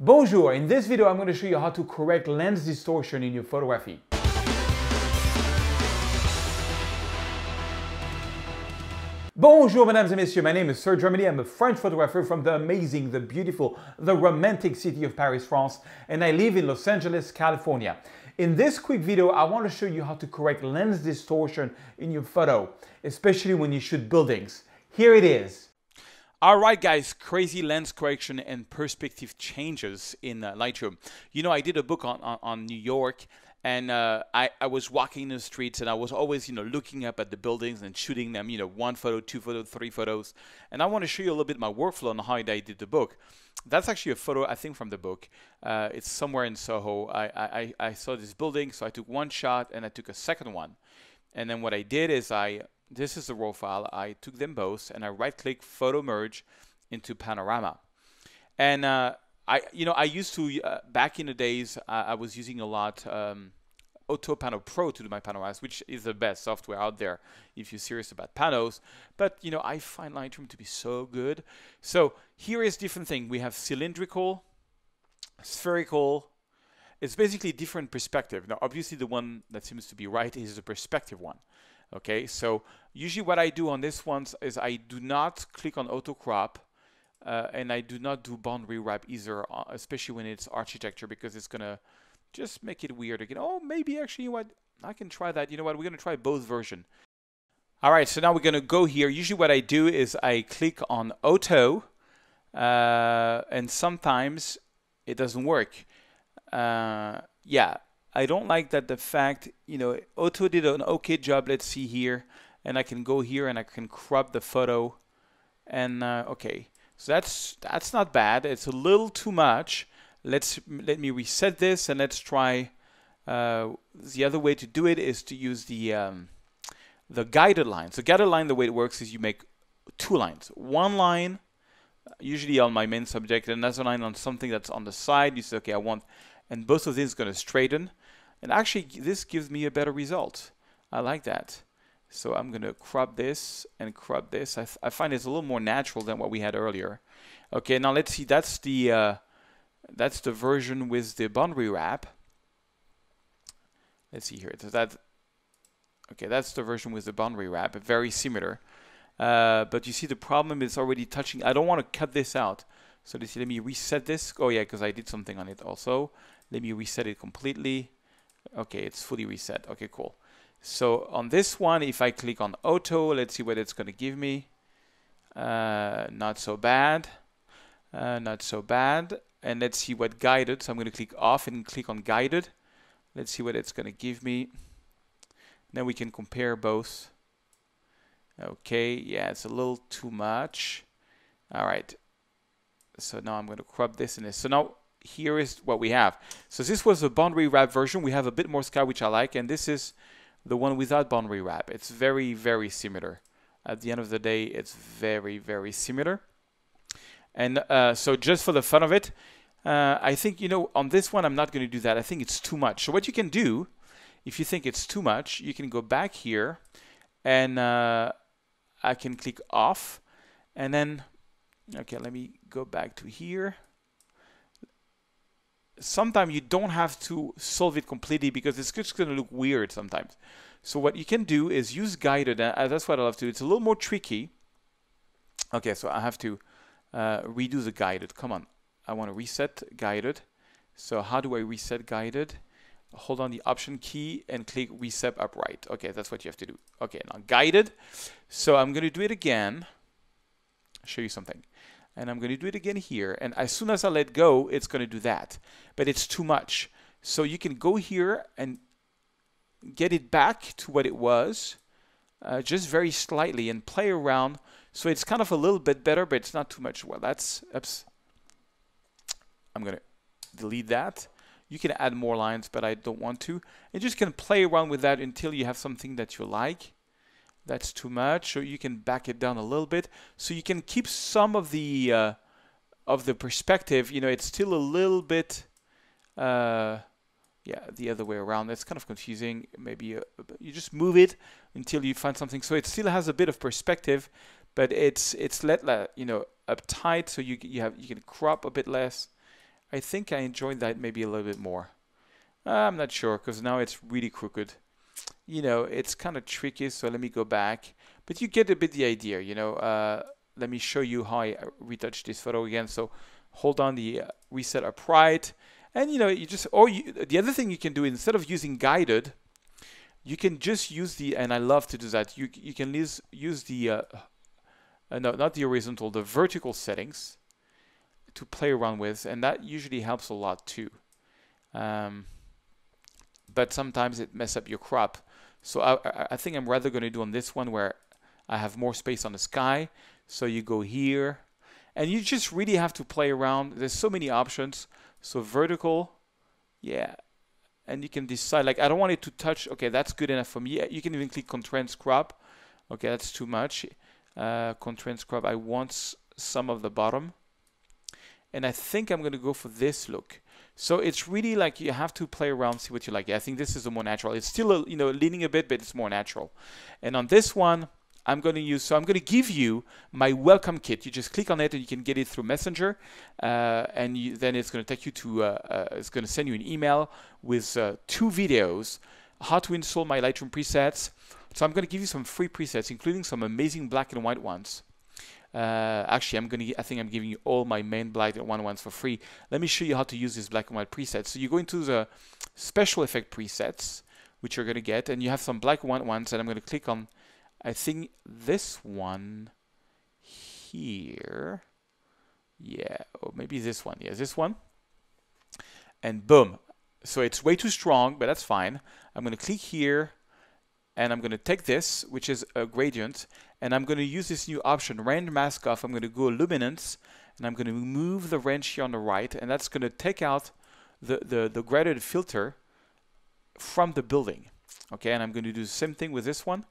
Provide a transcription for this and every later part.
Bonjour, in this video I'm going to show you how to correct lens distortion in your photography. Bonjour, mesdames et messieurs, my name is Serge Ramelli. I'm a French photographer from the amazing, the beautiful, the romantic city of Paris, France, and I live in Los Angeles, California. In this quick video, I want to show you how to correct lens distortion in your photo, especially when you shoot buildings. Here it is. Alright guys, crazy lens correction and perspective changes in Lightroom. You know, I did a book on New York, and I was walking in the streets, and I was always, you know, looking up at the buildings and shooting them, you know, one photo, two photos, three photos. And I want to show you a little bit my workflow on how I did the book. That's actually a photo, I think, from the book. It's somewhere in Soho. I saw this building, so I took one shot and I took a second one. And then what I did is this is the raw file. I took them both and I right-click photo merge into panorama. And I used to, back in the days, I was using a lot AutoPano Pro to do my panoramas, which is the best software out there if you're serious about panos. But you know, I find Lightroom to be so good. So here is different thing. We have cylindrical, spherical. It's basically different perspective. Now, obviously, the one that seems to be right is the perspective one. Okay, so usually what I do on this one is I do not click on auto crop, and I do not do boundary wrap either, especially when it's architecture, because it's gonna just make it weird again. Oh, maybe actually, you know what, I can try that. You know what, we're gonna try both versions. All right, so now we're gonna go here. Usually what I do is I click on auto, and sometimes it doesn't work. Yeah. I don't like that the fact, you know, auto did an okay job. Let's see here, and I can go here and I can crop the photo, and okay, so that's not bad. It's a little too much. Let me reset this, and let's try the other way to do it is to use the guided line. So guided line, the way it works is you make two lines, one line usually on my main subject, and another line on something that's on the side. You say, okay, I want. And both of these are going to straighten. And actually, this gives me a better result. I like that. So I'm going to crop this and crop this. I find it's a little more natural than what we had earlier. Okay, now let's see. That's the version with the boundary wrap. Let's see here. So that, okay, that's the version with the boundary wrap. Very similar. But you see, the problem is already touching. I don't want to cut this out. So let me reset this. Oh yeah, because I did something on it also. Let me reset it completely. Okay, it's fully reset. Okay, cool. So on this one, if I click on auto, let's see what it's going to give me. Not so bad. Not so bad. And let's see what guided. So I'm going to click off and click on guided. Let's see what it's going to give me. Now we can compare both. Okay, yeah, it's a little too much. All right. So now I'm going to crop this and this. So now here is what we have. So this was the boundary wrap version. We have a bit more sky, which I like. And this is the one without boundary wrap. It's very, very similar. At the end of the day, it's very, very similar. And so just for the fun of it, I think, you know, on this one, I'm not going to do that. I think it's too much. So what you can do, if you think it's too much, you can go back here and I can click off and then, okay, let me go back to here. Sometimes you don't have to solve it completely because it's just going to look weird sometimes. So what you can do is use guided. That's what I love to do. It's a little more tricky. Okay, so I have to redo the guided. Come on. I want to reset guided. So how do I reset guided? Hold on the option key and click reset upright. Okay, that's what you have to do. Okay, now guided. So I'm going to do it again. Show you something. And I'm going to do it again here. And as soon as I let go, it's going to do that. But it's too much. So you can go here and get it back to what it was, just very slightly, and play around. So it's kind of a little bit better, but it's not too much. Well, that's, oops. I'm going to delete that. You can add more lines, but I don't want to. And just can play around with that until you have something that you like. That's too much, so you can back it down a little bit. So you can keep some of the perspective. You know, it's still a little bit, yeah, the other way around. That's kind of confusing. Maybe you just move it until you find something. So it still has a bit of perspective, but it's let you know, uptight. So you can crop a bit less. I think I enjoyed that maybe a little bit more. I'm not sure, because now it's really crooked. You know, it's kind of tricky, so let me go back. But you get a bit the idea, you know. Let me show you how I retouch this photo again. So hold on the reset upright. And, you know, you just, or you, the other thing you can do, instead of using guided, you can just use the, and I love to do that, you can use the, no, not the horizontal, the vertical settings to play around with, and that usually helps a lot too. But sometimes it messes up your crop. So I think I'm rather going to do on this one where I have more space on the sky. So you go here, and you just really have to play around. There's so many options. So vertical, yeah. And you can decide, like, I don't want it to touch. Okay, that's good enough for me. You can even click contrast crop. Okay, that's too much. Contrast crop, I want some of the bottom. And I think I'm going to go for this look. So it's really like you have to play around, see what you like. Yeah, I think this is the more natural. It's still, you know, leaning a bit, but it's more natural. And on this one, I'm going to use, so I'm going to give you my welcome kit. You just click on it and you can get it through Messenger. And then it's going to take you to, it's going to send you an email with 2 videos, how to install my Lightroom presets. So I'm going to give you some free presets, including some amazing black and white ones. Actually, I think I'm giving you all my main black and white ones for free. Let me show you how to use this black and white presets. So you go into the special effect presets, which you're going to get, and you have some black and white ones, and I'm going to click on, I think this one here, yeah, or maybe this one, yeah, this one, and boom. So it's way too strong, but that's fine. I'm going to click here, and I'm going to take this, which is a gradient, and I'm going to use this new option, range mask off. I'm going to go luminance, and I'm going to move the range here on the right, and that's going to take out the gradient filter from the building. Okay, and I'm going to do the same thing with this one.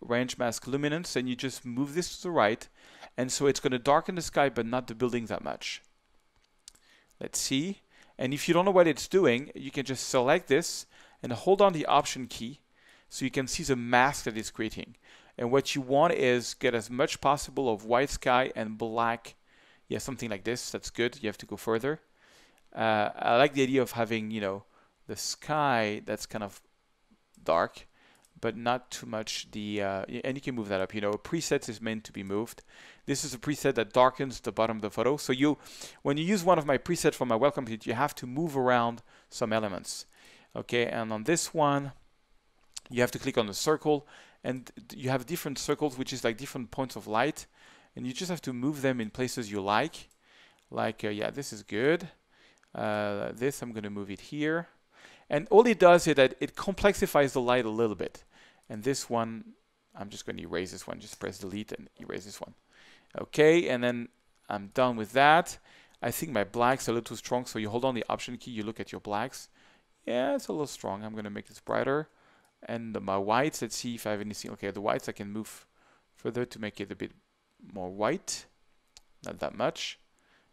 Range mask luminance, and you just move this to the right, and so it's going to darken the sky but not the building that much. Let's see. And if you don't know what it's doing, you can just select this and hold on the option key so you can see the mask that it's creating. And what you want is get as much possible of white sky and black. Yeah, something like this. That's good. You have to go further. I like the idea of having, you know, the sky that's kind of dark, but not too much the, and you can move that up, you know, presets is meant to be moved. This is a preset that darkens the bottom of the photo. So you, when you use one of my presets from my welcome kit, you have to move around some elements. Okay, and on this one, you have to click on the circle, and you have different circles, which is like different points of light, and you just have to move them in places you like. Like, yeah, this is good. This, I'm gonna move it here. And all it does is that it complexifies the light a little bit. And this one, I'm just going to erase this one. Just press delete and erase this one. Okay, and then I'm done with that. I think my black's a little too strong, so you hold on the option key, you look at your blacks. Yeah, it's a little strong. I'm going to make this brighter. And my whites, let's see if I have anything. Okay, the whites I can move further to make it a bit more white. Not that much.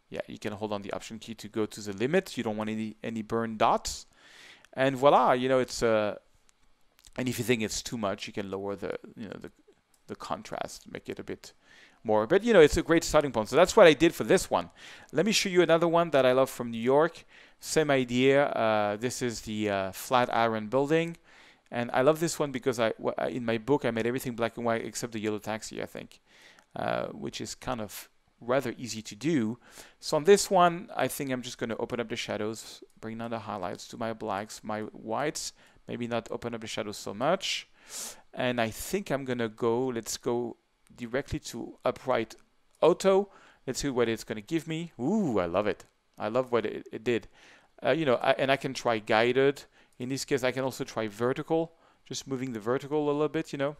Yeah, you can hold on the option key to go to the limit. You don't want any burn dots. And voila, you know, it's and if you think it's too much, you can lower the, you know, the contrast, make it a bit more. But, you know, it's a great starting point. So that's what I did for this one. Let me show you another one that I love from New York. Same idea. This is the Flatiron building, and I love this one because in my book I made everything black and white except the yellow taxi, I think, which is kind of rather easy to do. So on this one, I think I'm just going to open up the shadows, bring down the highlights to my blacks, my whites, maybe not open up the shadows so much. And I think I'm going to go, let's go directly to upright auto. Let's see what it's going to give me. Ooh, I love it. I love what it did. You know, and I can try guided. In this case, I can also try vertical, just moving the vertical a little bit, you know.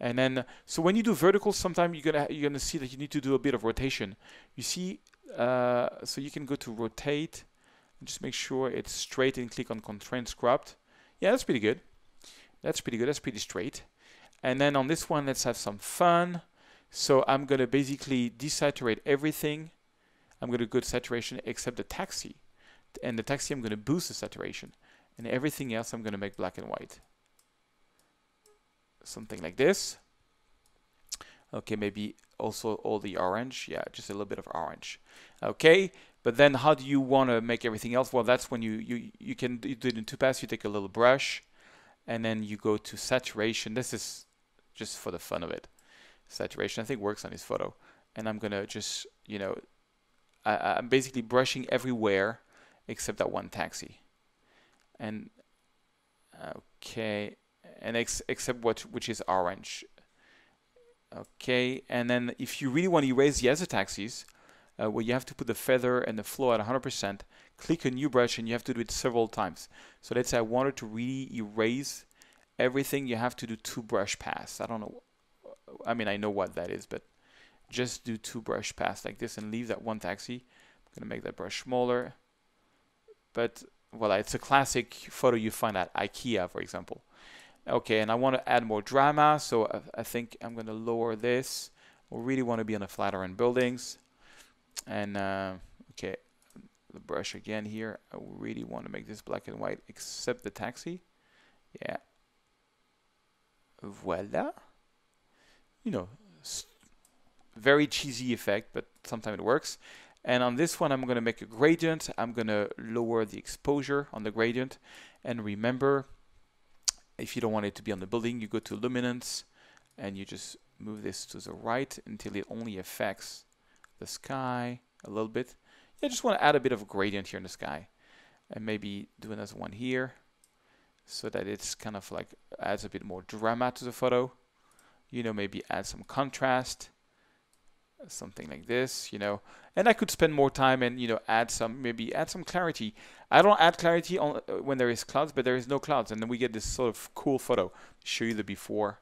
And then, so when you do vertical, sometimes you're gonna see that you need to do a bit of rotation. You see, so you can go to rotate, and just make sure it's straight, and click on contrast crop. Yeah, that's pretty good. That's pretty good. That's pretty straight. And then on this one, let's have some fun. So I'm gonna basically desaturate everything. I'm gonna go to saturation except the taxi, and the taxi I'm gonna boost the saturation, and everything else I'm gonna make black and white. Something like this. Okay, maybe also all the orange. Yeah, just a little bit of orange. Okay, But then how do you want to make everything else? Well, that's when you can do it in two passes. You take a little brush and then you go to saturation. This is just for the fun of it. Saturation, I think, works on this photo. And I'm going to just, you know, I'm basically brushing everywhere except that one taxi. And okay, and except which is orange. Okay, and then if you really want to erase the other taxis, well, you have to put the feather and the flow at 100%, click a new brush, and you have to do it several times. So let's say I wanted to really erase everything, you have to do two brush pass. I don't know, I mean, I know what that is, but just do two brush pass like this and leave that one taxi. I'm gonna make that brush smaller. But, well, it's a classic photo you find at IKEA, for example. Okay, and I want to add more drama, so I think I'm gonna lower this. We really want to be on the Flatiron buildings. And okay, the brush again here. I really want to make this black and white except the taxi. Yeah, voila. You know, very cheesy effect, but sometimes it works. And on this one, I'm going to make a gradient. I'm going to lower the exposure on the gradient. And remember, if you don't want it to be on the building, you go to luminance and you just move this to the right until it only affects the sky a little bit. I just want to add a bit of gradient here in the sky, and maybe do another one here so that it's kind of like adds a bit more drama to the photo. You know, maybe add some contrast, something like this, you know. And I could spend more time and, you know, maybe add some clarity. I don't add clarity on when there is clouds, but there is no clouds, and then we get this sort of cool photo. Show you the before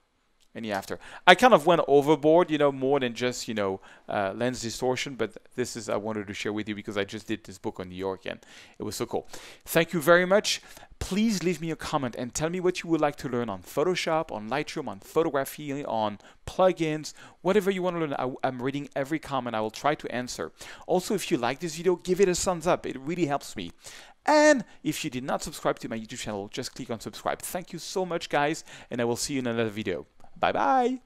and the after. I kind of went overboard, you know, more than just, you know, lens distortion, but this is I wanted to share with you because I just did this book on New York and it was so cool. Thank you very much. Please leave me a comment and tell me what you would like to learn on Photoshop, on Lightroom, on photography, on plugins, whatever you want to learn. I'm reading every comment. I will try to answer. Also, if you like this video, give it a thumbs up. It really helps me. And if you did not subscribe to my YouTube channel, just click on subscribe. Thank you so much, guys, and I will see you in another video. Bye-bye.